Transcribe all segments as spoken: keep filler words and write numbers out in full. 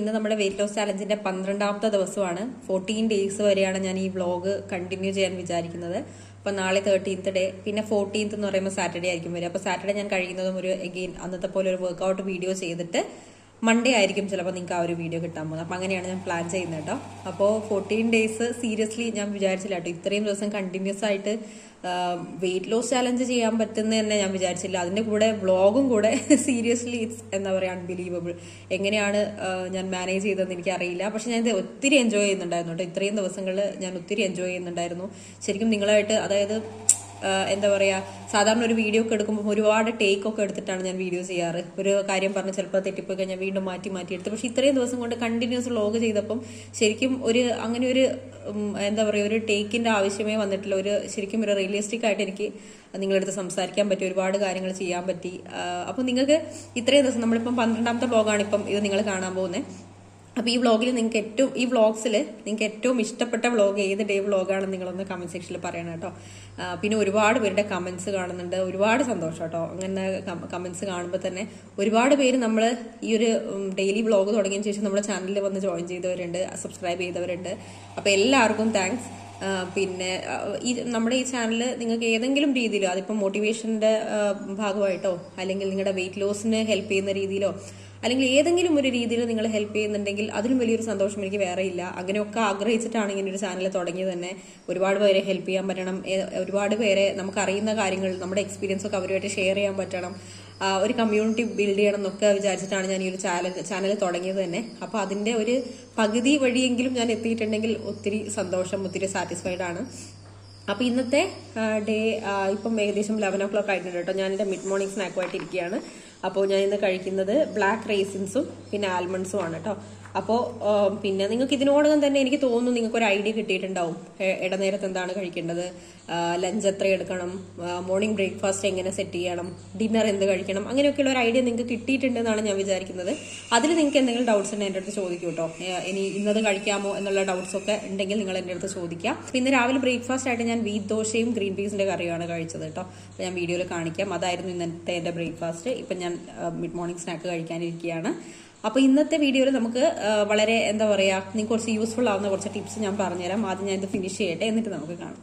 ഇന്ന് നമ്മുടെ weight loss ചാലഞ്ചിൻ്റെ പന്ത്രണ്ടാമത്തെ ദിവസമാണ്. ഫോർട്ടീൻ ഡേയ്സ് വരെയാണ് ഞാൻ ഈ വ്ളോഗ് കണ്ടിന്യൂ ചെയ്യാൻ വിചാരിക്കുന്നത്. അപ്പോൾ നാളെ തേർട്ടീൻത്ത് ഡേ, പിന്നെ ഫോർട്ടീൻത്ത് എന്ന് പറയുമ്പോൾ സാറ്റർഡേ ആയിരിക്കും വരിക. അപ്പോൾ സാറ്റർഡേ ഞാൻ കഴിയുന്നതും ഒരു എഗെയിൻ അന്നത്തെ പോലെ ഒരു വർക്കൗട്ട് വീഡിയോ ചെയ്തിട്ട് മൺഡേ ആയിരിക്കും ചിലപ്പോൾ നിങ്ങൾക്ക് ആ ഒരു വീഡിയോ കിട്ടാൻ പോകുന്നത്. അപ്പോൾ അങ്ങനെയാണ് ഞാൻ പ്ലാൻ ചെയ്യുന്നത് കേട്ടോ. അപ്പോൾ ഫോർട്ടീൻ ഡേയ്സ് സീരിയസ്ലി ഞാൻ വിചാരിച്ചില്ല കേട്ടോ, ഇത്രയും ദിവസം കണ്ടിന്യൂസ് ആയിട്ട് വെയിറ്റ് ലോസ് ചാലഞ്ച് ചെയ്യാൻ പറ്റുന്ന തന്നെ ഞാൻ വിചാരിച്ചില്ല. അതിൻ്റെ കൂടെ വ്ളോഗും കൂടെ സീരിയസ്ലി ഇറ്റ്സ് എന്താ പറയുക, അൺബിലീവബിൾ. എങ്ങനെയാണ് ഞാൻ മാനേജ് ചെയ്തതെന്ന് എനിക്കറിയില്ല. പക്ഷെ ഞാൻ ഇത് ഒത്തിരി എൻജോയ് ചെയ്യുന്നുണ്ടായിരുന്നു കേട്ടോ. ഇത്രയും ദിവസങ്ങളിൽ ഞാൻ ഒത്തിരി എൻജോയ് ചെയ്യുന്നുണ്ടായിരുന്നു ശരിക്കും നിങ്ങളായിട്ട്. അതായത് എന്താ പറയുക, സാധാരണ ഒരു വീഡിയോ ഒക്കെ എടുക്കുമ്പോൾ ഒരുപാട് ടേക്ക് ഒക്കെ എടുത്തിട്ടാണ് ഞാൻ വീഡിയോ ചെയ്യാറ്. ഒരു കാര്യം പറഞ്ഞ് ചിലപ്പോൾ തെറ്റിപ്പോയി കഴിഞ്ഞാൽ വീണ്ടും മാറ്റി മാറ്റി എടുത്ത്. പക്ഷെ ഇത്രയും ദിവസം കൊണ്ട് കണ്ടിന്യൂസ് വ്ളോഗ് ചെയ്തപ്പം ശരിക്കും ഒരു അങ്ങനെ ഒരു എന്താ പറയുക, ഒരു ടേക്കിൻ്റെ ആവശ്യമേ വന്നിട്ടില്ല. ഒരു ശരിക്കും ഒരു റിയലിസ്റ്റിക് ആയിട്ട് എനിക്ക് നിങ്ങളെടുത്ത് സംസാരിക്കാൻ പറ്റി, ഒരുപാട് കാര്യങ്ങൾ ചെയ്യാൻ പറ്റി. അപ്പോൾ നിങ്ങൾക്ക് ഇത്രയും ദിവസം നമ്മളിപ്പം പന്ത്രണ്ടാമത്തെ വ്ളോഗാണ് ഇപ്പം ഇത് നിങ്ങൾ കാണാൻ പോകുന്നത്. അപ്പോൾ ഈ വ്ളോഗിൽ നിങ്ങൾക്ക് ഏറ്റവും ഈ വ്ളോഗ്സിൽ നിങ്ങൾക്ക് ഏറ്റവും ഇഷ്ടപ്പെട്ട വ്ളോഗ് ഏത് ഡേ വ്ളോഗാണെന്ന് നിങ്ങളൊന്ന് കമൻറ്റ് സെക്ഷനിൽ പറയണം കേട്ടോ. പിന്നെ ഒരുപാട് പേരുടെ കമൻറ്റ്സ് കാണുന്നുണ്ട്, ഒരുപാട് സന്തോഷം കേട്ടോ. അങ്ങനെ കമൻറ്റ്സ് കാണുമ്പോൾ തന്നെ ഒരുപാട് പേര് നമ്മൾ ഈ ഒരു ഡെയിലി വ്ളോഗ് തുടങ്ങിയതിന് ശേഷം നമ്മുടെ ചാനലിൽ വന്ന് ജോയിൻ ചെയ്തവരുണ്ട്, സബ്സ്ക്രൈബ് ചെയ്തവരുണ്ട്. അപ്പോൾ എല്ലാവർക്കും താങ്ക്സ്. പിന്നെ ഈ നമ്മുടെ ഈ ചാനൽ നിങ്ങൾക്ക് ഏതെങ്കിലും രീതിയിൽ, അതിപ്പോൾ മോട്ടിവേഷൻ്റെ ഭാഗമായിട്ടോ അല്ലെങ്കിൽ നിങ്ങളുടെ വെയിറ്റ് ലോസിന് ഹെൽപ്പ് ചെയ്യുന്ന രീതിയിലോ അല്ലെങ്കിൽ ഏതെങ്കിലും ഒരു രീതിയിൽ നിങ്ങൾ ഹെൽപ്പ് ചെയ്യുന്നുണ്ടെങ്കിൽ അതിലും വലിയൊരു സന്തോഷം എനിക്ക് വേറെ ഇല്ല. അങ്ങനെയൊക്കെ ആഗ്രഹിച്ചിട്ടാണ് ഇങ്ങനെ ഒരു ചാനൽ തുടങ്ങി തന്നെ. ഒരുപാട് പേരെ ഹെൽപ്പ് ചെയ്യാൻ പറ്റണം, ഒരുപാട് പേരെ നമുക്കറിയുന്ന കാര്യങ്ങൾ നമ്മുടെ എക്സ്പീരിയൻസ് ഒക്കെ അവരുമായിട്ട് ഷെയർ ചെയ്യാൻ പറ്റണം, ഒരു കമ്മ്യൂണിറ്റി ബിൽഡ് ചെയ്യണം എന്നൊക്കെ വിചാരിച്ചിട്ടാണ് ഞാൻ ഈ ഒരു ചാനൽ ചാനൽ തുടങ്ങിയത് തന്നെ. അപ്പോൾ അതിൻ്റെ ഒരു പകുതി വഴിയെങ്കിലും ഞാൻ എത്തിയിട്ടുണ്ടെങ്കിൽ ഒത്തിരി സന്തോഷം, ഒത്തിരി സാറ്റിസ്ഫൈഡ് ആണ്. അപ്പോൾ ഇന്നത്തെ ഡേ ഇപ്പം ഏകദേശം ലെവൻ ഓ ക്ലോക്ക് ആയിട്ടുണ്ട് കേട്ടോ. ഞാനെൻ്റെ മിഡ് മോർണിംഗ് സ്നാക്കുമായിട്ട് ഇരിക്കുകയാണ്. അപ്പോൾ ഞാൻ ഇന്ന് കഴിക്കുന്നത് ബ്ലാക്ക് റേസിൻസും പിന്നെ ആൽമണ്ട്സും ആണ് കേട്ടോ. അപ്പോൾ പിന്നെ നിങ്ങൾക്ക് ഇതിനോടകം തന്നെ എനിക്ക് തോന്നുന്നു നിങ്ങൾക്കൊരു ഐഡിയ കിട്ടിയിട്ടുണ്ടാവും, ഇടനേരത്ത് എന്താണ് കഴിക്കേണ്ടത്, ലഞ്ച് എത്ര എടുക്കണം, മോർണിംഗ് ബ്രേക്ക്ഫാസ്റ്റ് എങ്ങനെ സെറ്റ് ചെയ്യണം, ഡിന്നർ എന്ത് കഴിക്കണം, അങ്ങനെയൊക്കെയുള്ള ഒരു ഐഡിയ നിങ്ങൾക്ക് കിട്ടിയിട്ടുണ്ടെന്നാണ് ഞാൻ വിചാരിക്കുന്നത്. അതിൽ നിങ്ങൾക്ക് എന്തെങ്കിലും ഡൗട്ട്സ് ഉണ്ടെങ്കിൽ എൻ്റെ അടുത്ത് ചോദിക്കൂ കേട്ടോ. ഇനി ഇന്നത് കഴിക്കാമോ എന്നുള്ള ഡൗട്ട്സൊക്കെ ഉണ്ടെങ്കിൽ നിങ്ങൾ എൻ്റെ അടുത്ത് ചോദിക്കാം. പിന്നെ രാവിലെ ബ്രേക്ക്ഫാസ്റ്റ് ആയിട്ട് ഞാൻ വീറ്റ് ദോശയും ഗ്രീൻ പീസിൻ്റെ കറിയുമാണ് കഴിച്ചത് കേട്ടോ. അപ്പോൾ ഞാൻ വീഡിയോയിൽ കാണിക്കാം. അതായിരുന്നു ഇന്നത്തെ എൻ്റെ ബ്രേക്ക്ഫാസ്റ്റ്. ഇപ്പം ഞാൻ മിഡ് മോർണിംഗ് സ്നാക്ക് കഴിക്കാനിരിക്കുകയാണ്. അപ്പോൾ ഇന്നത്തെ വീഡിയോയിൽ നമുക്ക് വളരെ എന്താ പറയുക, നിങ്ങൾക്ക് കുറച്ച് യൂസ്ഫുൾ ആവുന്ന കുറച്ച് ടിപ്സ് ഞാൻ പറഞ്ഞുതരാം. ആദ്യം ഞാൻ ഇത് ഫിനിഷ് ചെയ്യട്ടെ, എന്നിട്ട് നമുക്ക് കാണാം.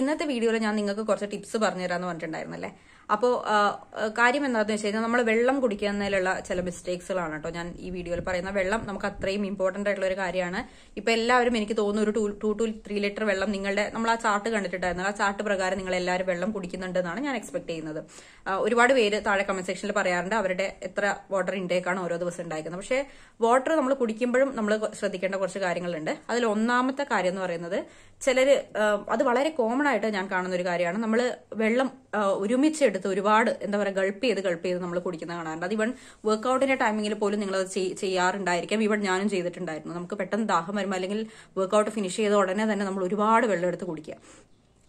ഇന്നത്തെ വീഡിയോയിൽ ഞാൻ നിങ്ങൾക്ക് കുറച്ച് ടിപ്സ് പറഞ്ഞുതരാമെന്ന് പറഞ്ഞിട്ടുണ്ടായിരുന്നല്ലേ. അപ്പോൾ കാര്യം എന്താണെന്ന് വെച്ച് കഴിഞ്ഞാൽ നമ്മൾ വെള്ളം കുടിക്കുന്നതിലുള്ള ചില മിസ്റ്റേക്സുകളാണ് കേട്ടോ ഞാൻ ഈ വീഡിയോയിൽ പറയുന്ന. വെള്ളം നമുക്ക് അത്രയും ഇമ്പോർട്ടൻ്റ് ആയിട്ടുള്ള ഒരു കാര്യമാണ്. ഇപ്പം എല്ലാവരും എനിക്ക് തോന്നുന്നു ഒരു two two two three litre വെള്ളം നിങ്ങളുടെ നമ്മൾ ആ ചാർട്ട് കണ്ടിട്ടുണ്ടായിരുന്നു. ആ ചാർട്ട് പ്രകാരം നിങ്ങൾ എല്ലാവരും വെള്ളം കുടിക്കുന്നുണ്ടെന്നാണ് ഞാൻ എക്സ്പെക്ട് ചെയ്യുന്നത്. ഒരുപാട് പേര് താഴെ കമന്റ് സെക്ഷനിൽ പറയാറുണ്ട് അവരുടെ എത്ര വാട്ടർ ഇൻടേക്കാണ് ഓരോ ദിവസം ഉണ്ടായിരിക്കുന്നത്. പക്ഷേ വാട്ടർ നമ്മൾ കുടിക്കുമ്പോഴും നമ്മൾ ശ്രദ്ധിക്കേണ്ട കുറച്ച് കാര്യങ്ങളുണ്ട്. അതിൽ ഒന്നാമത്തെ കാര്യം എന്ന് പറയുന്നത്, ചിലർ അത് വളരെ കോമൺ ആയിട്ട് ഞാൻ കാണുന്ന ഒരു കാര്യമാണ്, നമ്മൾ വെള്ളം ഒരുമിച്ച് ഒരുപാട് എന്താ പറയുക ഗൾപ്പ് ചെയ്ത് ഗൾപ്പ് ചെയ്ത് നമ്മൾ കുടിക്കുന്ന കാണാറുണ്ട്. അത് ഇവൺ വർക്ക്ഔട്ടിന്റെ ടൈമിങ്ങിൽ പോലും നിങ്ങൾ അത് ചെയ്യാറുണ്ടായിരിക്കാം. ഇവൺ ഞാനും ചെയ്തിട്ടുണ്ടായിരുന്നു. നമുക്ക് പെട്ടെന്ന് ദാഹം വരുമ്പോൾ അല്ലെങ്കിൽ വർക്ക്ഔട്ട് ഫിനിഷ് ചെയ്ത ഉടനെ തന്നെ നമ്മൾ ഒരുപാട് വെള്ളം എടുത്ത് കുടിക്കുക.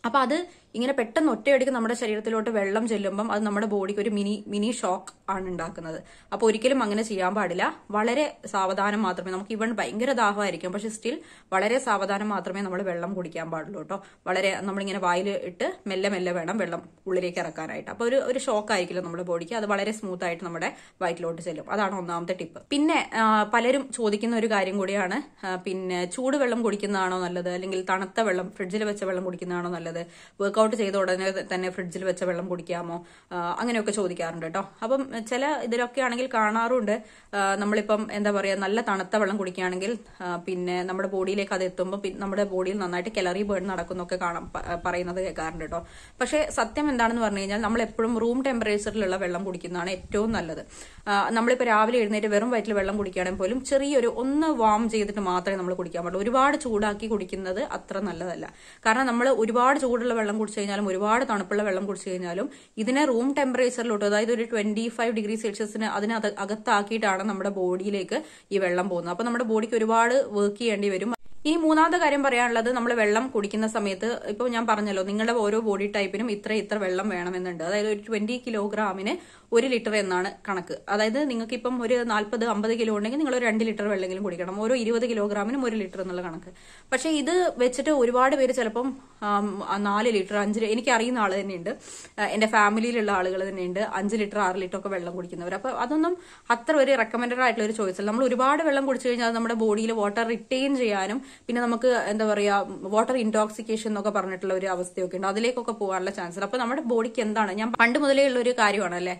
അപ്പൊ അത് ഇങ്ങനെ പെട്ടെന്ന് ഒറ്റയടിക്ക് നമ്മുടെ ശരീരത്തിലോട്ട് വെള്ളം ചെല്ലുമ്പം അത് നമ്മുടെ ബോഡിക്ക് ഒരു മിനി മിനി ഷോക്ക് ആണ് ഉണ്ടാക്കുന്നത്. അപ്പോൾ ഒരിക്കലും അങ്ങനെ ചെയ്യാൻ പാടില്ല. വളരെ സാവധാനം മാത്രമേ നമുക്ക് ഇവൺ ഭയങ്കര ദാഹമായിരിക്കും, പക്ഷെ സ്റ്റിൽ വളരെ സാവധാനം മാത്രമേ നമ്മൾ വെള്ളം കുടിക്കാൻ പാടുള്ളൂ കേട്ടോ. വളരെ നമ്മളിങ്ങനെ വായിൽ ഇട്ട് മെല്ലെ മെല്ലെ വേണം വെള്ളം ഉള്ളിലേക്ക് ഇറക്കാനായിട്ട്. അപ്പോൾ ഒരു ഒരു ഷോക്ക് ആയിരിക്കില്ല നമ്മുടെ ബോഡിക്ക്, അത് വളരെ സ്മൂത്ത് ആയിട്ട് നമ്മുടെ വയറ്റിലോട്ട് ചെല്ലും. അതാണ് ഒന്നാമത്തെ ടിപ്പ്. പിന്നെ പലരും ചോദിക്കുന്ന ഒരു കാര്യം കൂടിയാണ്, പിന്നെ ചൂടുവെള്ളം കുടിക്കുന്നതാണോ നല്ലത് അല്ലെങ്കിൽ തണുത്ത വെള്ളം ഫ്രിഡ്ജിൽ വെച്ച വെള്ളം കുടിക്കുന്നതാണോ നല്ലത്, വർക്ക്ഔട്ട് ചെയ്ത ഉടനെ തന്നെ ഫ്രിഡ്ജിൽ വെച്ച വെള്ളം കുടിക്കാമോ, അങ്ങനെയൊക്കെ ചോദിക്കാറുണ്ട് കേട്ടോ. അപ്പം ചില ഇതിലൊക്കെ ആണെങ്കിൽ കാണാറുണ്ട് നമ്മളിപ്പം എന്താ പറയുക, നല്ല തണുത്ത വെള്ളം കുടിക്കുകയാണെങ്കിൽ പിന്നെ നമ്മുടെ ബോഡിയിലേക്ക് അത് എത്തുമ്പോൾ നമ്മുടെ ബോഡിയിൽ നന്നായിട്ട് കലറി ബേൺ നടക്കുന്നൊക്കെ കാണാം, പറയുന്നത് കേൾക്കാറുണ്ട് കേട്ടോ. പക്ഷേ സത്യം എന്താണെന്ന് പറഞ്ഞു കഴിഞ്ഞാൽ നമ്മൾ എപ്പോഴും റൂം ടെമ്പറേച്ചറിലുള്ള വെള്ളം കുടിക്കുന്നതാണ് ഏറ്റവും നല്ലത്. നമ്മളിപ്പോൾ രാവിലെ എഴുന്നേറ്റ് വെറും വയറ്റിൽ വെള്ളം കുടിക്കുകയാണെങ്കിൽ പോലും ചെറിയൊരു ഒന്ന് വാം ചെയ്തിട്ട് മാത്രമേ നമ്മൾ കുടിക്കാൻ പാടുള്ളൂ. ഒരുപാട് ചൂടാക്കി കുടിക്കുന്നത് അത്ര നല്ലതല്ല. കാരണം നമ്മൾ ഒരുപാട് ചൂടുള്ള വെള്ളം കുടിച്ചു കഴിഞ്ഞാലും ഒരുപാട് തണുപ്പുള്ള വെള്ളം കുടിച്ചു കഴിഞ്ഞാലും ഇതിനെ റൂം ടെമ്പറേച്ചറിലോട്ട്, അതായത് ഒരു ട്വന്റി ഫൈവ് ഡിഗ്രി സെൽഷ്യസിന് അതിന് അകത്താക്കിയിട്ടാണ് നമ്മുടെ ബോഡിയിലേക്ക് ഈ വെള്ളം പോകുന്നത്. അപ്പൊ നമ്മുടെ ബോഡിക്ക് ഒരുപാട് വർക്ക് ചെയ്യേണ്ടി വരും. ഇനി മൂന്നാമത്തെ കാര്യം പറയാനുള്ളത്, നമ്മൾ വെള്ളം കുടിക്കുന്ന സമയത്ത് ഇപ്പോൾ ഞാൻ പറഞ്ഞല്ലോ നിങ്ങളുടെ ഓരോ ബോഡി ടൈപ്പിനും ഇത്ര ഇത്ര വെള്ളം വേണമെന്നുണ്ട്. അതായത് ഒരു ട്വന്റി കിലോഗ്രാമിന് ഒരു ലിറ്റർ എന്നാണ് കണക്ക്. അതായത് നിങ്ങൾക്കിപ്പം ഒരു നാൽപ്പത് അമ്പത് കിലോ ഉണ്ടെങ്കിൽ നിങ്ങൾ ഒരു രണ്ട് ലിറ്റർ വെള്ളമെങ്കിലും കുടിക്കണം. ഓരോ ഇരുപത് കിലോഗ്രാമിനും ഒരു ലിറ്റർ എന്നുള്ള കണക്ക്. പക്ഷേ ഇത് വെച്ചിട്ട് ഒരുപാട് പേര് ചിലപ്പം നാല് ലിറ്റർ അഞ്ച് എനിക്കറിയുന്ന ആള് തന്നെയുണ്ട്, എന്റെ ഫാമിലിയിലുള്ള ആളുകൾ തന്നെയുണ്ട് അഞ്ച് ലിറ്റർ ആറ് ലിറ്റർ ഒക്കെ വെള്ളം കുടിക്കുന്നവർ. അപ്പൊ അതൊന്നും അത്ര ഒരു റെക്കമെൻഡഡ് ആയിട്ടുള്ള ഒരു ചോയ്സ്. നമ്മൾ ഒരുപാട് വെള്ളം കുടിച്ചു കഴിഞ്ഞാൽ നമ്മുടെ ബോഡിയിൽ വാട്ടർ റിട്ടെയിൻ ചെയ്യാനും പിന്നെ നമുക്ക് എന്താ പറയാ വാട്ടർ ഇൻടോക്സിക്കേഷൻ എന്നൊക്കെ പറഞ്ഞിട്ടുള്ള ഒരു അവസ്ഥയൊക്കെ ഉണ്ട്, അതിലേക്കൊക്കെ പോകാനുള്ള ചാൻസ്. അപ്പൊ നമ്മുടെ ബോഡിക്ക് എന്താണ്, ഞാൻ പണ്ട് മുതലേ ഉള്ള ഒരു കാര്യമാണ് അല്ലെ,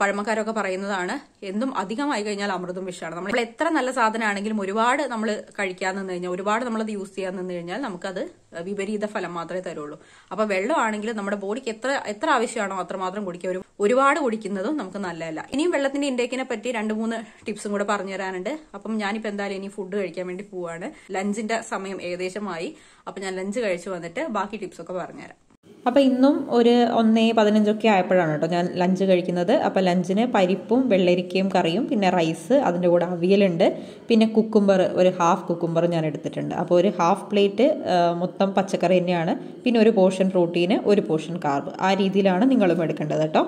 പഴമക്കാരൊക്കെ പറയുന്നതാണ് എന്തും അധികമായി കഴിഞ്ഞാൽ അമൃതും വിഷമാണ്. നമ്മൾ എത്ര നല്ല സാധനമാണെങ്കിലും ഒരുപാട് നമ്മൾ കഴിക്കാൻ നിന്ന് കഴിഞ്ഞാൽ, ഒരുപാട് നമ്മളത് യൂസ് ചെയ്യാൻ നിന്ന് കഴിഞ്ഞാൽ നമുക്കത് വിപരീത ഫലം മാത്രമേ തരുള്ളൂ. അപ്പൊ വെള്ളമാണെങ്കിൽ നമ്മുടെ ബോഡിക്ക് എത്ര എത്ര ആവശ്യമാണോ അത്രമാത്രം കുടിക്കുക, ഒരു ഒരുപാട് കുടിക്കുന്നതും നമുക്ക് നല്ലതല്ല. ഇനിയും വെള്ളത്തിന്റെ ഇൻടേക്കിനെ പറ്റി രണ്ട് മൂന്ന് ടിപ്സും കൂടെ പറഞ്ഞു തരാനുണ്ട്. അപ്പം ഞാനിപ്പോൾ എന്തായാലും ഇനി ഫുഡ് കഴിക്കാൻ വേണ്ടി പോവാണ്, ലഞ്ചിന്റെ സമയം ഏകദേശമായി. അപ്പം ഞാൻ ലഞ്ച് കഴിച്ചു വന്നിട്ട് ബാക്കി ടിപ്സൊക്കെ പറഞ്ഞുതരാം. അപ്പം ഇന്നും ഒരു ഒന്നേ പതിനഞ്ചൊക്കെ ആയപ്പോഴാണ് കേട്ടോ ഞാൻ ലഞ്ച് കഴിക്കുന്നത്. അപ്പം ലഞ്ചിന് പരിപ്പും വെള്ളരിക്കയും കറിയും പിന്നെ റൈസ്, അതിൻ്റെ കൂടെ അവിയലുണ്ട്, പിന്നെ കുക്കുംബർ ഒരു ഹാഫ് കുക്കുംബർ ഞാൻ എടുത്തിട്ടുണ്ട്. അപ്പോൾ ഒരു ഹാഫ് പ്ലേറ്റ് മൊത്തം പച്ചക്കറി തന്നെയാണ്, പിന്നെ ഒരു പോർഷൻ പ്രോട്ടീന് ഒരു പോർഷൻ കാർബ്. ആ രീതിയിലാണ് നിങ്ങളും എടുക്കേണ്ടത് കേട്ടോ.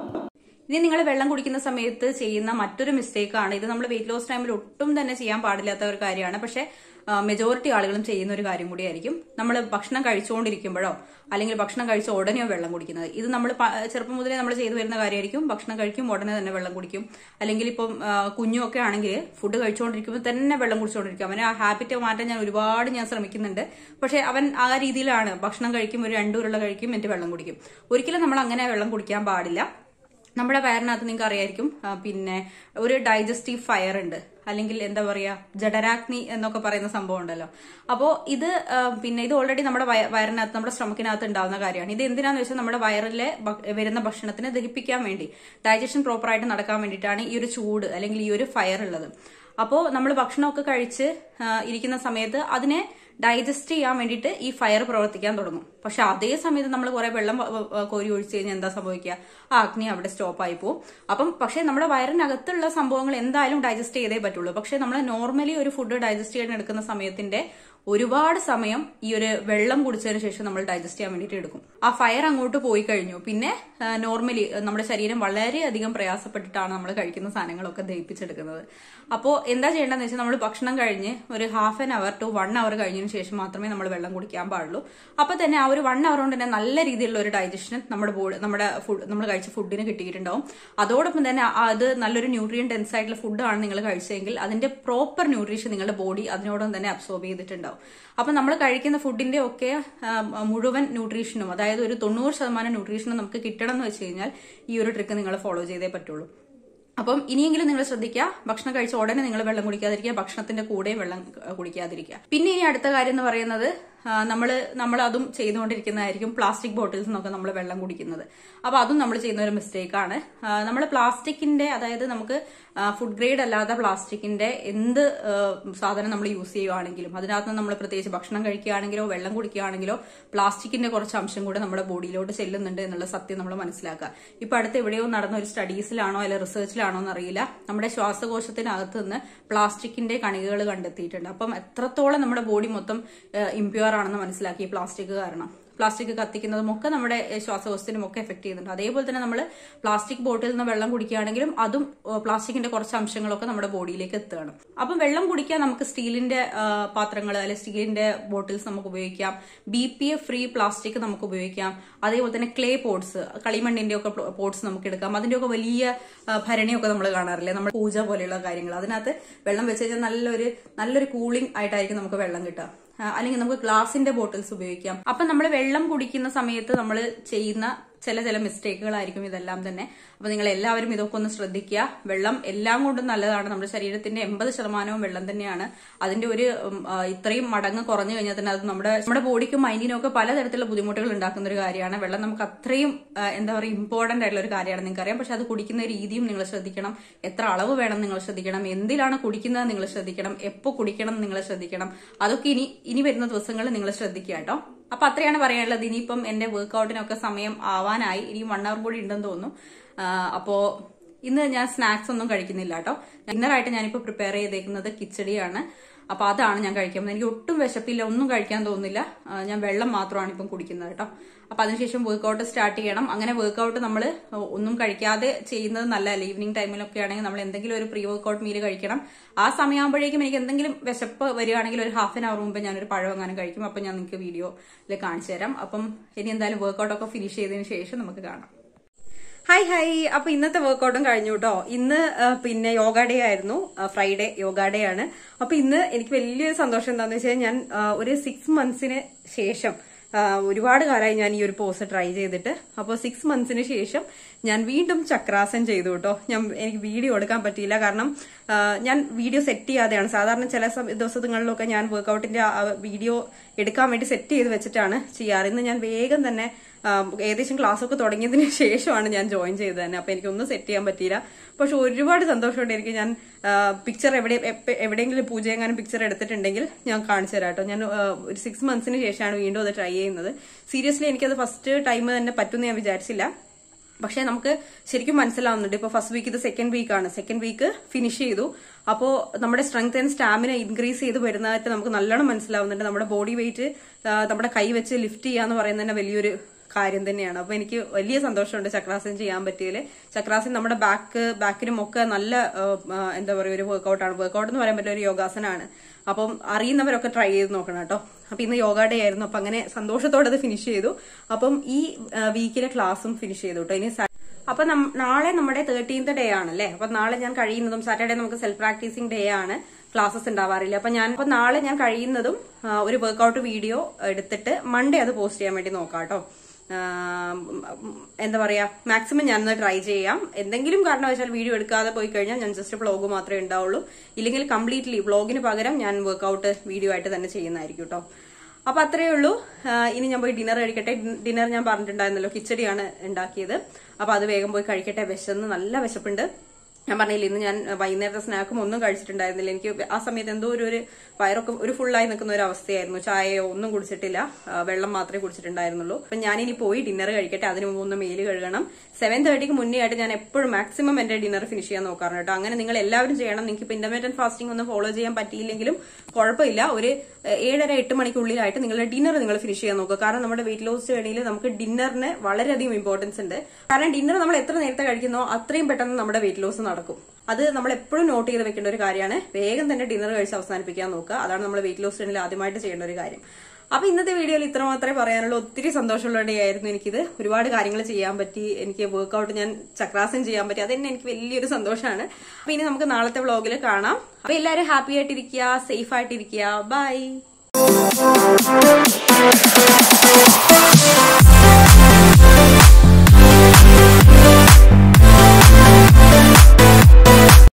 ഇനി നിങ്ങൾ വെള്ളം കുടിക്കുന്ന സമയത്ത് ചെയ്യുന്ന മറ്റൊരു മിസ്റ്റേക്കാണ് ഇത്. നമ്മൾ വെയിറ്റ് ലോസ് ടൈമിൽ ഒട്ടും തന്നെ ചെയ്യാൻ പാടില്ലാത്ത ഒരു കാര്യമാണ്, പക്ഷേ മെജോറിറ്റി ആളുകളും ചെയ്യുന്ന ഒരു കാര്യം കൂടിയായിരിക്കും. നമ്മൾ ഭക്ഷണം കഴിച്ചുകൊണ്ടിരിക്കുമ്പോഴോ അല്ലെങ്കിൽ ഭക്ഷണം കഴിച്ച ഉടനെയോ വെള്ളം കുടിക്കുന്നത്. ഇത് നമ്മൾ ചെറുപ്പം മുതലേ നമ്മൾ ചെയ്തു വരുന്ന കാര്യമായിരിക്കും. ഭക്ഷണം കഴിക്കും ഉടനെ തന്നെ വെള്ളം കുടിക്കും, അല്ലെങ്കിൽ ഇപ്പം കുഞ്ഞുമൊക്കെ ആണെങ്കിൽ ഫുഡ് കഴിച്ചുകൊണ്ടിരിക്കുമ്പോൾ തന്നെ വെള്ളം കുടിച്ചുകൊണ്ടിരിക്കും. അവന് ആ ഹാബിറ്റ് മാറ്റാൻ ഞാൻ ഒരുപാട് ഞാൻ ശ്രമിക്കുന്നുണ്ട്, പക്ഷെ അവൻ ആ രീതിയിലാണ്. ഭക്ഷണം കഴിക്കും, ഒരു രണ്ടു ഉരുള കഴിക്കും, എന്നിട്ട് വെള്ളം കുടിക്കും. ഒരിക്കലും നമ്മൾ അങ്ങനെ വെള്ളം കുടിക്കാൻ പാടില്ല. നമ്മുടെ വയറിനകത്ത് നിങ്ങൾക്ക് അറിയായിരിക്കും പിന്നെ ഒരു ഡൈജസ്റ്റീവ് ഫയർ ഉണ്ട്, അല്ലെങ്കിൽ എന്താ പറയാ ജഠരാഗ്നി എന്നൊക്കെ പറയുന്ന സംഭവം ഉണ്ടല്ലോ. അപ്പോൾ ഇത് പിന്നെ ഇത് ഓൾറെഡി നമ്മുടെ വയറിനകത്ത് നമ്മുടെ സ്റ്റൊമക്കിനകത്ത് ഉണ്ടാവുന്ന കാര്യമാണ്. ഇത് എന്തിനാന്ന് വെച്ചാൽ നമ്മുടെ വയറിലെ വരുന്ന ഭക്ഷണത്തിനെ ദഹിപ്പിക്കാൻ വേണ്ടി, ഡൈജഷൻ പ്രോപ്പറായിട്ട് നടക്കാൻ വേണ്ടിയിട്ടാണ് ഈ ഒരു ചൂട് അല്ലെങ്കിൽ ഈ ഒരു ഫയർ ഉള്ളത്. അപ്പോൾ നമ്മൾ ഭക്ഷണമൊക്കെ കഴിച്ച് ഇരിക്കുന്ന സമയത്ത് അതിനെ ഡൈജസ്റ്റ് ചെയ്യാൻ വേണ്ടിയിട്ട് ഈ ഫയർ പ്രവർത്തിക്കാൻ തുടങ്ങും. പക്ഷെ അതേ സമയത്ത് നമ്മൾ കുറെ വെള്ളം കോരി ഒഴിച്ചു കഴിഞ്ഞാൽ എന്താ സംഭവിക്കുക, ആ അഗ്നി അവിടെ സ്റ്റോപ്പ് ആയി പോകും. അപ്പം പക്ഷെ നമ്മുടെ വയറിനകത്തുള്ള സംഭവങ്ങൾ എന്തായാലും ഡൈജസ്റ്റ് ചെയ്തേ പറ്റുള്ളൂ. പക്ഷെ നമ്മൾ നോർമലി ഒരു ഫുഡ് ഡൈജസ്റ്റ് ചെയ്യാൻ എടുക്കുന്ന സമയത്തിന്റെ ഒരുപാട് സമയം ഈ ഒരു വെള്ളം കുടിച്ചതിന് ശേഷം നമ്മൾ ഡൈജസ്റ്റ് ചെയ്യാൻ വേണ്ടിയിട്ട് എടുക്കും. ആ ഫയർ അങ്ങോട്ട് പോയി കഴിഞ്ഞു, പിന്നെ നോർമലി നമ്മുടെ ശരീരം വളരെയധികം പ്രയാസപ്പെട്ടിട്ടാണ് നമ്മൾ കഴിക്കുന്ന സാധനങ്ങളൊക്കെ ദഹിപ്പിച്ചെടുക്കുന്നത്. അപ്പോൾ എന്താ ചെയ്യേണ്ടതെന്ന് വെച്ചാൽ നമ്മൾ ഭക്ഷണം കഴിഞ്ഞ് ഒരു half an hour to one hour കഴിഞ്ഞതിന് ശേഷം മാത്രമേ നമ്മൾ വെള്ളം കുടിക്കാൻ പാടുള്ളൂ. അപ്പോൾ തന്നെ ആ ഒരു വൺ അവർ കൊണ്ട് തന്നെ നല്ല രീതിയിലുള്ള ഒരു ഡൈജഷൻ നമ്മുടെ ബോഡി നമ്മുടെ ഫുഡ് നമ്മൾ കഴിച്ച ഫുഡിന് കിട്ടിയിട്ടുണ്ടാവും. അതോടൊപ്പം തന്നെ അത് നല്ലൊരു ന്യൂട്രിയൻ ഡെൻസ് ആയിട്ടുള്ള ഫുഡാണ് നിങ്ങൾ കഴിച്ചതെങ്കിൽ അതിന്റെ പ്രോപ്പർ ന്യൂട്രീഷൻ നിങ്ങളുടെ ബോഡി അതിനോടൊപ്പം തന്നെ അബ്സോർബ് ചെയ്തിട്ടുണ്ടാവും. അപ്പൊ നമ്മൾ കഴിക്കുന്ന ഫുഡിന്റെ ഒക്കെ മുഴുവൻ ന്യൂട്രീഷനും, അതായത് ഒരു തൊണ്ണൂറ് ശതമാനം ന്യൂട്രീഷനും നമുക്ക് കിട്ടണം എന്ന് വെച്ച് കഴിഞ്ഞാൽ ഈ ഒരു ട്രിക്ക് നിങ്ങൾ ഫോളോ ചെയ്തേ പറ്റുള്ളൂ. അപ്പം ഇനിയെങ്കിലും നിങ്ങൾ ശ്രദ്ധിക്കുക, ഭക്ഷണം കഴിച്ച ഉടനെ നിങ്ങൾ വെള്ളം കുടിക്കാതിരിക്കുക, ഭക്ഷണത്തിന്റെ കൂടെയും വെള്ളം കുടിക്കാതിരിക്കുക. പിന്നെ ഇനി അടുത്ത കാര്യം എന്ന് പറയുന്നത് നമ്മൾ നമ്മൾ അതും ചെയ്തുകൊണ്ടിരിക്കുന്നതായിരിക്കും പ്ലാസ്റ്റിക് ബോട്ടിൽസ് എന്നൊക്കെ നമ്മൾ വെള്ളം കുടിക്കുന്നത്. അപ്പൊ അതും നമ്മൾ ചെയ്യുന്ന ഒരു മിസ്റ്റേക്കാണ്. നമ്മൾ പ്ലാസ്റ്റിക്കിന്റെ, അതായത് നമുക്ക് ഫുഡ് ഗ്രേഡ് അല്ലാത്ത പ്ലാസ്റ്റിക്കിന്റെ എന്ത് സാധനം നമ്മൾ യൂസ് ചെയ്യുകയാണെങ്കിലും അതിനകത്ത് നമ്മൾ പ്രത്യേകിച്ച് ഭക്ഷണം കഴിക്കുകയാണെങ്കിലോ വെള്ളം കുടിക്കുകയാണെങ്കിലോ പ്ലാസ്റ്റിക്കിന്റെ കുറച്ച് അംശം കൂടെ നമ്മുടെ ബോഡിയിലോട്ട് ചെല്ലുന്നുണ്ട് എന്നുള്ള സത്യം നമ്മൾ മനസ്സിലാക്കുക. ഇപ്പൊ അടുത്ത് എവിടെയോ നടന്ന ഒരു സ്റ്റഡീസിലാണോ അല്ല റിസർച്ചിലാണോ എന്നറിയില്ല, നമ്മുടെ ശ്വാസകോശത്തിനകത്ത് നിന്ന് പ്ലാസ്റ്റിക്കിന്റെ കണികകൾ കണ്ടെത്തിയിട്ടുണ്ട്. അപ്പം എത്രത്തോളം നമ്മുടെ ബോഡി മൊത്തം ഇംപ്യൂർ ആണെന്ന് മനസ്സിലാക്കി പ്ലാസ്റ്റിക് കാരണം. പ്ലാസ്റ്റിക് കത്തിക്കുന്നതും ഒക്കെ നമ്മുടെ ശ്വാസകോശത്തിനും ഒക്കെ എഫക്ട് ചെയ്യുന്നുണ്ട്. അതേപോലെ തന്നെ നമ്മൾ പ്ലാസ്റ്റിക് ബോട്ടിൽ നിന്ന് വെള്ളം കുടിക്കുകയാണെങ്കിലും അതും പ്ലാസ്റ്റിക്കിന്റെ കുറച്ച് അംശങ്ങളൊക്കെ നമ്മുടെ ബോഡിയിലേക്ക് എത്തുകയാണ്. അപ്പം വെള്ളം കുടിക്കാൻ നമുക്ക് സ്റ്റീലിന്റെ പാത്രങ്ങൾ അല്ലെങ്കിൽ സ്റ്റീലിന്റെ ബോട്ടിൽസ് നമുക്ക് ഉപയോഗിക്കാം. B P A free plastic നമുക്ക് ഉപയോഗിക്കാം. അതേപോലെ തന്നെ ക്ലേ പോട്ട്സ്, കളിമണ്ണിന്റെ ഒക്കെ പോട്ട്സ് നമുക്ക് എടുക്കാം. അതിന്റെയൊക്കെ വലിയ ഭരണിയൊക്കെ നമ്മൾ കാണാറില്ലേ, നമ്മൾ പൂജ പോലെയുള്ള കാര്യങ്ങൾ, അതിനകത്ത് വെള്ളം വെച്ച് കഴിഞ്ഞാൽ നല്ലൊരു നല്ലൊരു കൂളിംഗ് ആയിട്ടായിരിക്കും നമുക്ക് വെള്ളം കിട്ടുക. അല്ലെങ്കിൽ നമുക്ക് ഗ്ലാസിന്റെ ബോട്ടിൽസ് ഉപയോഗിക്കാം. അപ്പൊ നമ്മൾ വെള്ളം കുടിക്കുന്ന സമയത്ത് നമ്മൾ ചെയ്യുന്ന ചില ചില മിസ്റ്റേക്കുകളായിരിക്കും ഇതെല്ലാം തന്നെ. അപ്പൊ നിങ്ങൾ എല്ലാവരും ഇതൊക്കെ ഒന്ന് ശ്രദ്ധിക്കുക. വെള്ളം എല്ലാം കൊണ്ടും നല്ലതാണ്. നമ്മുടെ ശരീരത്തിന്റെ എൺപത് ശതമാനവും വെള്ളം തന്നെയാണ്. അതിന്റെ ഒരു ഇത്രയും മടങ്ങ് കുറഞ്ഞു കഴിഞ്ഞാൽ തന്നെ അത് നമ്മുടെ നമ്മുടെ ബോഡിക്കും മൈൻഡിനും ഒക്കെ പലതരത്തിലുള്ള ബുദ്ധിമുട്ടുകൾ ഉണ്ടാക്കുന്ന ഒരു കാര്യമാണ്. വെള്ളം നമുക്ക് അത്രയും എന്താ പറയുക ഇമ്പോർട്ടന്റ് ആയിട്ടുള്ള ഒരു കാര്യമാണ്. നിങ്ങൾക്കറിയാം. പക്ഷെ അത് കുടിക്കുന്ന രീതിയും നിങ്ങൾ ശ്രദ്ധിക്കണം. എത്ര അളവ് വേണം നിങ്ങൾ ശ്രദ്ധിക്കണം. എന്തിലാണ് കുടിക്കുന്നത് നിങ്ങൾ ശ്രദ്ധിക്കണം. എപ്പോൾ കുടിക്കണം നിങ്ങൾ ശ്രദ്ധിക്കണം. അതൊക്കെ ഇനി ഇനി വരുന്ന ദിവസങ്ങളിൽ നിങ്ങൾ ശ്രദ്ധിക്കുക കേട്ടോ. അപ്പൊ അത്രയാണ് പറയാനുള്ളത്. ഇനിയിപ്പം എന്റെ വർക്ക്ഔട്ടിനൊക്കെ സമയം ആവാനായി, ഇനി വൺ അവർ കൂടി ഉണ്ടെന്ന് തോന്നുന്നു. അപ്പോ ഇന്ന് ഞാൻ സ്നാക്സ് ഒന്നും കഴിക്കുന്നില്ല കേട്ടോ. ഡിന്നറായിട്ട് ഞാനിപ്പോ പ്രിപ്പയർ ചെയ്തേക്കുന്നത് കിച്ചടിയാണ്. അപ്പൊ അതാണ് ഞാൻ കഴിക്കുന്നത്. എനിക്ക് ഒട്ടും വിശപ്പില്ല, ഒന്നും കഴിക്കാൻ തോന്നുന്നില്ല, ഞാൻ വെള്ളം മാത്രമാണ് ഇപ്പം കുടിക്കുന്നത് കേട്ടോ. അപ്പൊ അതിനുശേഷം വർക്കൗട്ട് സ്റ്റാർട്ട് ചെയ്യണം. അങ്ങനെ വർക്കൗട്ട് നമ്മൾ ഒന്നും കഴിക്കാതെ ചെയ്യുന്നത് നല്ലതല്ല. ഈവനിങ് ടൈമിലൊക്കെ ആണെങ്കിൽ നമ്മൾ എന്തെങ്കിലും ഒരു പ്രീ വർക്കൗട്ട് മീൽ കഴിക്കണം. ആ സമയമാകുമ്പോഴേക്കും എനിക്ക് എന്തെങ്കിലും വിശപ്പ് വരികയാണെങ്കിൽ ഒരു ഹാഫ് ആൻ അവർ മുമ്പ് ഞാനൊരു പഴവെങ്ങാനും കഴിക്കും. അപ്പം ഞാൻ നിങ്ങൾക്ക് വീഡിയോയിൽ കാണിച്ചു തരാം. അപ്പം ഇനി എന്തായാലും വർക്കൗട്ടൊക്കെ ഫിനിഷ് ചെയ്തതിന് ശേഷം നമുക്ക് കാണാം. ഹായ് ഹായ് അപ്പൊ ഇന്നത്തെ വർക്കൗട്ടും കഴിഞ്ഞു കേട്ടോ. ഇന്ന് പിന്നെ യോഗ ഡേ ആയിരുന്നു, ഫ്രൈഡേ യോഗ ഡേ ആണ്. അപ്പൊ ഇന്ന് എനിക്ക് വലിയൊരു സന്തോഷം എന്താണെന്ന് വെച്ചാൽ ഞാൻ ഒരു സിക്സ് മന്ത്സിന് ശേഷം, ഒരുപാട് കാലമായി ഞാൻ ഈ ഒരു പോസ് ട്രൈ ചെയ്തിട്ട്, അപ്പോൾ സിക്സ് മന്ത്സിന് ശേഷം ഞാൻ വീണ്ടും ചക്രാസൻ ചെയ്തു കേട്ടോ. ഞാൻ എനിക്ക് വീഡിയോ എടുക്കാൻ പറ്റിയില്ല, കാരണം ഞാൻ വീഡിയോ സെറ്റ് ചെയ്യാതെയാണ്. സാധാരണ ചില ദിവസങ്ങളിലൊക്കെ ഞാൻ വർക്കൗട്ടിന്റെ വീഡിയോ എടുക്കാൻ വേണ്ടി സെറ്റ് ചെയ്ത് വെച്ചിട്ടാണ് ചെയ്യാറ്. ഇന്ന് ഞാൻ വേഗം തന്നെ ഏകദേശം ക്ലാസ്സൊക്കെ തുടങ്ങിയതിന് ശേഷമാണ് ഞാൻ ജോയിൻ ചെയ്തത് തന്നെ. അപ്പൊ എനിക്കൊന്നും സെറ്റ് ചെയ്യാൻ പറ്റിയില്ല. പക്ഷെ ഒരുപാട് സന്തോഷമുണ്ട് എനിക്ക്. ഞാൻ പിക്ചർ എവിടെ എവിടെയെങ്കിലും പൂജയെങ്ങാനും പിക്ചർ എടുത്തിട്ടുണ്ടെങ്കിൽ ഞാൻ കാണിച്ചു തരാം കേട്ടോ. ഞാൻ ഒരു സിക്സ് മന്ത്സിന് ശേഷമാണ് വീണ്ടും അത് ട്രൈ ചെയ്യുന്നത്. സീരിയസ്ലി എനിക്കത് ഫസ്റ്റ് ടൈം തന്നെ പറ്റുമെന്ന് ഞാൻ വിചാരിച്ചില്ല. പക്ഷെ നമുക്ക് ശരിക്കും മനസ്സിലാവുന്നുണ്ട്. ഇപ്പൊ ഫസ്റ്റ് വീക്ക്, ഇത് സെക്കൻഡ് വീക്കാണ്, സെക്കൻഡ് വീക്ക് ഫിനിഷ് ചെയ്തു. അപ്പോൾ നമ്മുടെ സ്ട്രെങ്ത് ആൻഡ് സ്റ്റാമിന ഇൻക്രീസ് ചെയ്ത് വരുന്നതായിട്ട് നമുക്ക് നല്ലോണം മനസ്സിലാവുന്നുണ്ട്. നമ്മുടെ ബോഡി വെയിറ്റ് നമ്മുടെ കൈ വെച്ച് ലിഫ്റ്റ് ചെയ്യാന്ന് പറയുന്നത് തന്നെ വലിയൊരു കാര്യം തന്നെയാണ്. അപ്പൊ എനിക്ക് വലിയ സന്തോഷമുണ്ട് ചക്രാസൻ ചെയ്യാൻ പറ്റിയതിൽ. ചക്രാസൻ നമ്മുടെ ബാക്ക് ബാക്കിനും ഒക്കെ നല്ല എന്താ പറയുക, ഒരു വർക്കൌട്ടാണ്. വർക്കൌട്ട് എന്ന് പറയാൻ പറ്റിയ ഒരു യോഗാസനാണ്. അപ്പം അറിയുന്നവരൊക്കെ ട്രൈ ചെയ്ത് നോക്കണം കേട്ടോ. അപ്പൊ ഇന്ന് യോഗ ഡേ ആയിരുന്നു. അപ്പൊ അങ്ങനെ സന്തോഷത്തോടെ അത് ഫിനിഷ് ചെയ്തു. അപ്പം ഈ വീക്കിലെ ക്ലാസ്സും ഫിനിഷ് ചെയ്തു കേട്ടോ. ഇനി അപ്പൊ നാളെ നമ്മുടെ തേർട്ടീൻത് ഡേ ആണ് അല്ലെ. അപ്പൊ നാളെ ഞാൻ കഴിയുന്നതും, സാറ്റർഡേ നമുക്ക് സെൽഫ് പ്രാക്ടീസിംഗ് ഡേ ആണ്, ക്ലാസ്സസ് ഉണ്ടാവാറില്ല. അപ്പൊ ഞാൻ അപ്പൊ നാളെ ഞാൻ കഴിയുന്നതും ഒരു വർക്കൌട്ട് വീഡിയോ എടുത്തിട്ട് മൺഡേ അത് പോസ്റ്റ് ചെയ്യാൻ വേണ്ടി നോക്കാം കേട്ടോ. എന്താ പറയാ, മാക്സിമം ഞാനൊന്ന് ട്രൈ ചെയ്യാം. എന്തെങ്കിലും കാരണവശാൽ വീഡിയോ എടുക്കാതെ പോയി കഴിഞ്ഞാൽ ഞാൻ ജസ്റ്റ് വ്ളോഗ് മാത്രമേ ഉണ്ടാവുള്ളൂ. ഇല്ലെങ്കിൽ കംപ്ലീറ്റ്ലി വ്ളോഗിന് പകരം ഞാൻ വർക്കൌട്ട് വീഡിയോ ആയിട്ട് തന്നെ ചെയ്യുന്നതായിരിക്കും കേട്ടോ. അപ്പൊ അത്രയേ ഉള്ളൂ. ഇനി ഞാൻ പോയി ഡിന്നർ കഴിക്കട്ടെ. ഡിന്നർ ഞാൻ പറഞ്ഞിട്ടുണ്ടായിരുന്നല്ലോ, കിച്ചടിയാണ് ഉണ്ടാക്കിയത്. അപ്പൊ അത് വേഗം പോയി കഴിക്കട്ടെ. വിശന്ന് നല്ല വിശപ്പുണ്ട്. ഞാൻ പറഞ്ഞില്ല ഇന്ന് ഞാൻ വൈകുന്നേരത്തെ സ്നാക്കും ഒന്നും കഴിച്ചിട്ടുണ്ടായിരുന്നില്ല. എനിക്ക് ആ സമയത്ത് എന്തോ ഒരു ഒരു വയറൊക്കെ ഒരു ഫുള്ളായി നിൽക്കുന്ന ഒരു അവസ്ഥയായിരുന്നു. ചായയോ ഒന്നും കുടിച്ചിട്ടില്ല, വെള്ളം മാത്രമേ കുടിച്ചിട്ടുണ്ടായിരുന്നുള്ളൂ. അപ്പം ഞാനിനി പോയി ഡിന്നർ കഴിക്കട്ടെ. അതിന് മുമ്പ് ഒന്ന് മെയിൽ കഴുകണം. സെവൻ തേർട്ടിക്ക് മുന്നേ ആയിട്ട് ഞാൻ എപ്പോഴും മാക്സിമം എന്റെ ഡിന്നർ ഫിനിഷ് ചെയ്യാൻ നോക്കാറുണ്ട് കേട്ടോ. അങ്ങനെ നിങ്ങൾ എല്ലാവരും ചെയ്യണം. നിങ്ങൾക്ക് ഇപ്പം ഇന്റർമീഡിയറ്റ് ഫാസ്റ്റിംഗ് ഒന്നും ഫോളോ ചെയ്യാൻ പറ്റിയില്ലെങ്കിലും കുഴപ്പമില്ല. ഒരു ഏഴര എട്ട് മണിക്കുള്ളിലായിട്ട് നിങ്ങളുടെ ഡിന്നർ നിങ്ങൾ ഫിനിഷ് ചെയ്യാൻ നോക്കുക. കാരണം നമ്മുടെ വെയിറ്റ് ലോസ് ജേണിയിൽ നമുക്ക് ഡിന്നറിന് വളരെയധികം ഇമ്പോർട്ടൻസ് ഉണ്ട്. കാരണം ഡിന്നർ നമ്മൾ എത്ര നേരത്തെ കഴിക്കുന്നോ അത്രയും പെട്ടെന്ന് നമ്മുടെ വെയിറ്റ് ലോസ് നടക്കും. അത് നമ്മൾ എപ്പോഴും നോട്ട് ചെയ്ത് വെക്കേണ്ട ഒരു കാര്യമാണ്. വേഗം തന്നെ ഡിന്നർ കഴിച്ച് അവസാനിപ്പിക്കാൻ നോക്കുക. അതാണ് നമ്മൾ വെയിറ്റ് ലോസ് ജേണിയിൽ ആദ്യമായിട്ട് ചെയ്യേണ്ട ഒരു കാര്യം. അപ്പൊ ഇന്നത്തെ വീഡിയോയിൽ ഇത്ര മാത്രമേ പറയാനുള്ളൂ. ഒത്തിരി സന്തോഷമുള്ള ഡേ ആയിരുന്നു എനിക്കിത്. ഒരുപാട് കാര്യങ്ങൾ ചെയ്യാൻ പറ്റി. എനിക്ക് വർക്കൌട്ട് ഞാൻ ചക്രാസനം ചെയ്യാൻ പറ്റി. അതന്നെ എനിക്ക് വലിയൊരു സന്തോഷമാണ്. അപ്പൊ ഇനി നമുക്ക് നാളത്തെ വ്ളോഗിൽ കാണാം. അപ്പൊ എല്ലാവരും ഹാപ്പി ആയിട്ടിരിക്കുക, സേഫ് ആയിട്ടിരിക്കുക. ബൈ.